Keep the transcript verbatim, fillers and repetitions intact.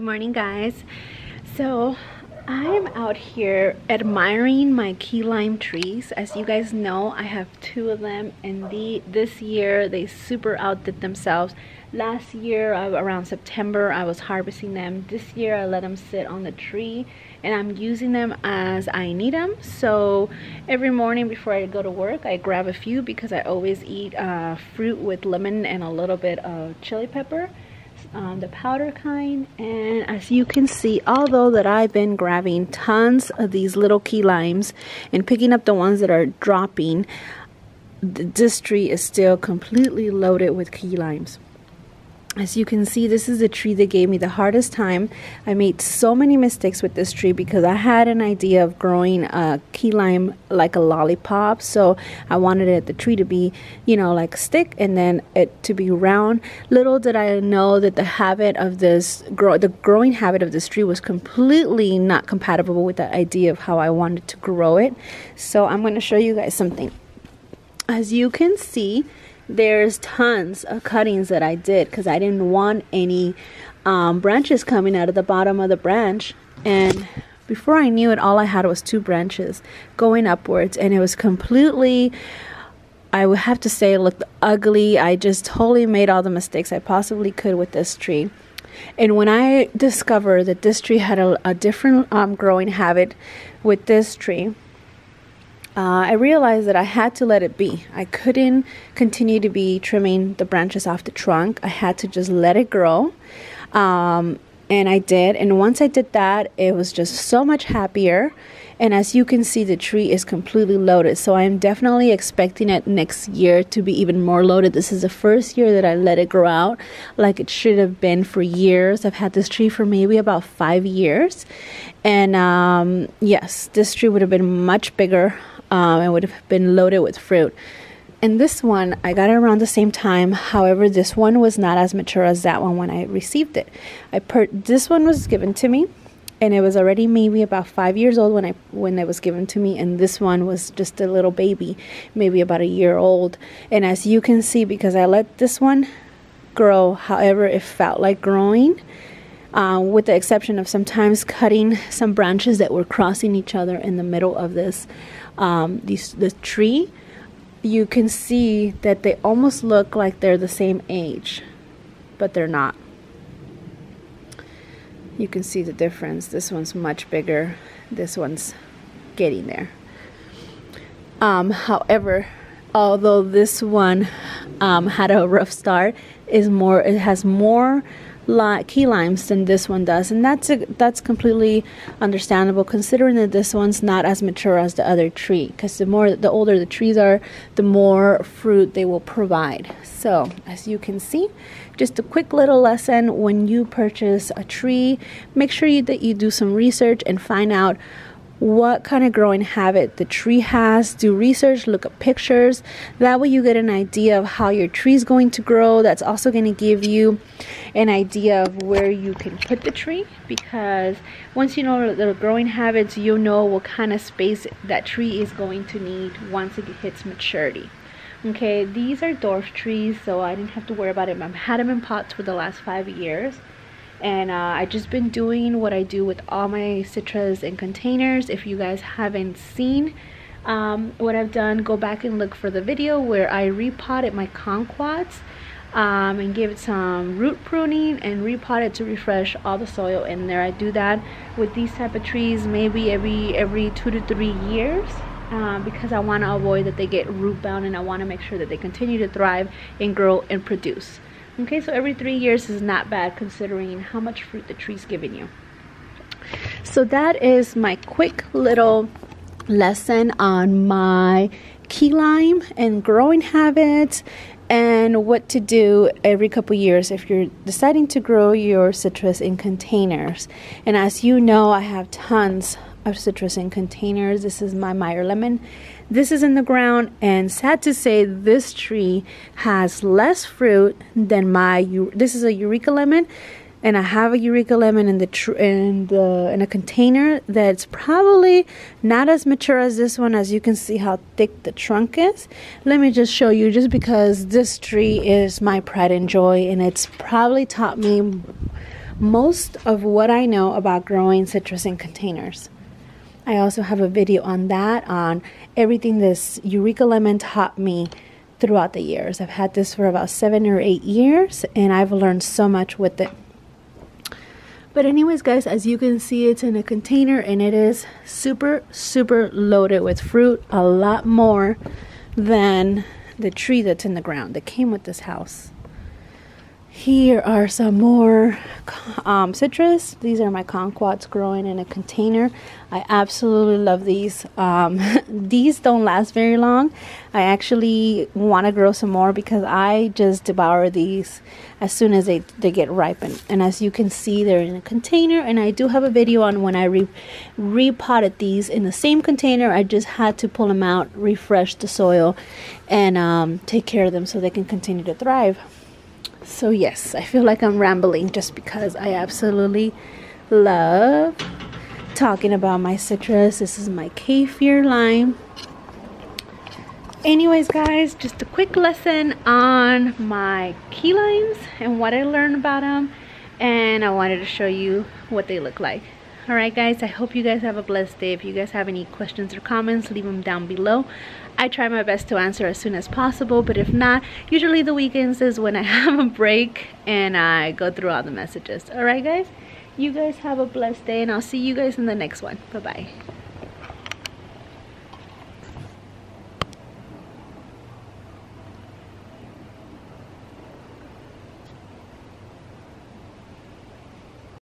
Good morning, guys. So I'm out here admiring my key lime trees. As you guys know, I have two of them, and the this year they super outdid themselves. Last year around September I was harvesting them. This year I let them sit on the tree, and I'm using them as I need them. So every morning before I go to work, I grab a few because I always eat uh, fruit with lemon and a little bit of chili pepper. Um, the powder kind. And as you can see, although that I've been grabbing tons of these little key limes and picking up the ones that are dropping, th this tree is still completely loaded with key limes. As you can see, this is the tree that gave me the hardest time. I made so many mistakes with this tree because I had an idea of growing a key lime like a lollipop. So I wanted it, the tree to be, you know, like stick, and then it to be round. Little did I know that the habit of this grow, the growing habit of this tree was completely not compatible with the idea of how I wanted to grow it. So I'm going to show you guys something. As you can see, there's tons of cuttings that I did because I didn't want any um, branches coming out of the bottom of the branch. And before I knew it, all I had was two branches going upwards, and it was completely, I would have to say, it looked ugly. I just totally made all the mistakes I possibly could with this tree. And when I discovered that this tree had a, a different um, growing habit with this tree, Uh, I realized that I had to let it be. I couldn't continue to be trimming the branches off the trunk. I had to just let it grow. Um, and I did. And once I did that, it was just so much happier. And as you can see, the tree is completely loaded. So I'm definitely expecting it next year to be even more loaded. This is the first year that I let it grow out like it should have been for years. I've had this tree for maybe about five years. And um, yes, this tree would have been much bigger. Um, it would have been loaded with fruit. And this one, I got it around the same time. However, this one was not as mature as that one when I received it. I per this one was given to me, and it was already maybe about five years old when I when it was given to me. And this one was just a little baby, maybe about a year old. And as you can see, because I let this one grow, however it felt like growing. Uh, with the exception of sometimes cutting some branches that were crossing each other in the middle of this um, these, the tree, you can see that they almost look like they're the same age, but they're not. You can see the difference. This one's much bigger. This one's getting there. Um, however, although this one um, had a rough start, is more. It has more key limes than this one does, and that's a, that's completely understandable considering that this one's not as mature as the other tree, because the more the older the trees are, the more fruit they will provide. So as you can see, just a quick little lesson: when you purchase a tree, make sure you, that you do some research and find out what kind of growing habit the tree has. Do research, look up pictures. That way you get an idea of how your tree is going to grow. That's also going to give you an idea of where you can put the tree, because once you know the growing habits, you'll know what kind of space that tree is going to need once it hits maturity. Okay, these are dwarf trees, so I didn't have to worry about it. I've had them in pots for the last five years. And uh, I've just been doing what I do with all my citras and containers. If you guys haven't seen um, what I've done, go back and look for the video where I repotted my kumquats um, and gave it some root pruning and repotted to refresh all the soil in there. I do that with these type of trees maybe every every two to three years uh, because I want to avoid that they get root bound, and I want to make sure that they continue to thrive and grow and produce. Okay, so every three years is not bad considering how much fruit the tree's giving you. So that is my quick little lesson on my key lime and growing habits, and what to do every couple years if you're deciding to grow your citrus in containers. And as you know, I have tons of citrus in containers. This is my Meyer lemon. This is in the ground, and sad to say, this tree has less fruit than my. This is a Eureka lemon, and I have a Eureka lemon in the tr in the in a container that's probably not as mature as this one. As you can see how thick the trunk is. Let me just show you, just because this tree is my pride and joy, and it's probably taught me most of what I know about growing citrus in containers. I also have a video on that, on everything this Eureka Lemon taught me throughout the years. I've had this for about seven or eight years, and I've learned so much with it. But anyways, guys, as you can see, it's in a container, and it is super, super loaded with fruit, a lot more than the tree that's in the ground that came with this house. Here are some more um, citrus. These are my kumquats growing in a container. I absolutely love these. Um, these don't last very long. I actually want to grow some more because I just devour these as soon as they, they get ripened. And as you can see, they're in a container. And I do have a video on when I re repotted these in the same container. I just had to pull them out, refresh the soil, and um, take care of them so they can continue to thrive. So yes, I feel like I'm rambling just because I absolutely love talking about my citrus. This is my kaffir lime. Anyways, guys, just a quick lesson on my key limes and what I learned about them. And I wanted to show you what they look like. All right, guys, I hope you guys have a blessed day. If you guys have any questions or comments, leave them down below. I try my best to answer as soon as possible, but if not, usually the weekends is when I have a break and I go through all the messages. All right, guys, you guys have a blessed day, and I'll see you guys in the next one. Bye-bye.